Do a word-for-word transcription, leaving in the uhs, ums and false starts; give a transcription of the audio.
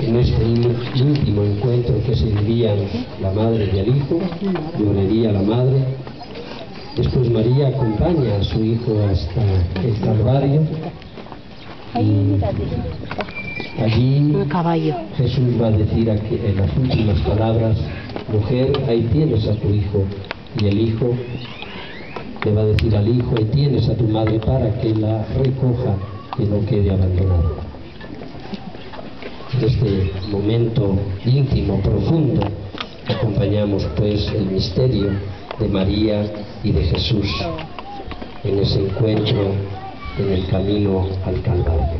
En este último encuentro que se vivían la madre y el hijo, lloraría la madre. Después María acompaña a su hijo hasta el Calvario y allí Jesús va a decir aquí, en las últimas palabras: mujer, ahí tienes a tu hijo. Y el hijo le va a decir al hijo: ahí tienes a tu madre, para que la recoja, que no quede abandonada. En este momento íntimo, profundo, acompañamos pues el misterio de María y de Jesús en ese encuentro en el camino al Calvario.